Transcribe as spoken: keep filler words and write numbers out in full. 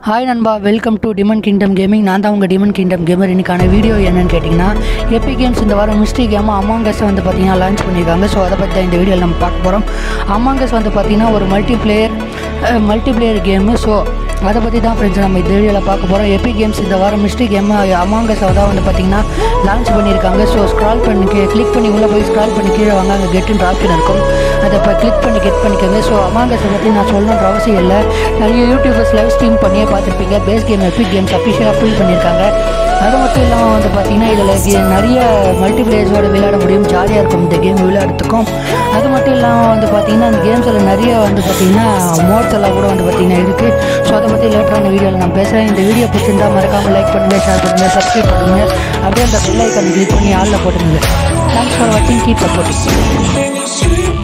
Hi Nanba, welcome to Demon Kingdom Gaming. I am the Demon Kingdom Gamer. In this video, I am getting Epic Games in the mystery game Among Us. So that's why in the video we will Among Us is a multiplayer uh, multiplayer game. So that's why friends, we will see the Epic Games in the mystery game Among Us. So launch pannirukanga. So scroll panni click panni ulla poi scroll panni keela vanga anga get and option irukum. Adha click panni get pannikeenga. So Among Us pathi na solrana avasiyam illa. Nariya YouTubers live stream panniye பாத்துப்பீங்க. Base game Epic Games அபிஷியலா pull பண்ணிருக்காங்க. அது மட்டும் இல்லாம வந்து பாத்தீங்கன்னா இதுல நிறைய மல்டிப்ளேயர்ஸோட விளையாட முடியும். ஜாலியா இருக்கும் இந்த கேம் விளையாடுறதுக்கும். அது மட்டும் இல்லாம வந்து பாத்தீங்கன்னா இந்த கேம்ஸ்ல நிறைய வந்து பாத்தீங்கன்னா மோட்ஸ் எல்லாம் கூட வந்து பாத்தீங்கன்னா இருக்கு. சோ அத பத்தி லேட்டரான வீடியோல நான் பேசுறேன். இந்த வீடியோ பிடிச்சிருந்தா மறக்காம லைக் பண்ணுங்க, ஷேர் பண்ணுங்க, சப்ஸ்கிரைப் பண்ணுங்க. அப்படியே அந்த பெல் ஐகான் கிளிக் பண்ணி ஆல்ல போட்டுருங்க. Thanks for watching. Keep supporting.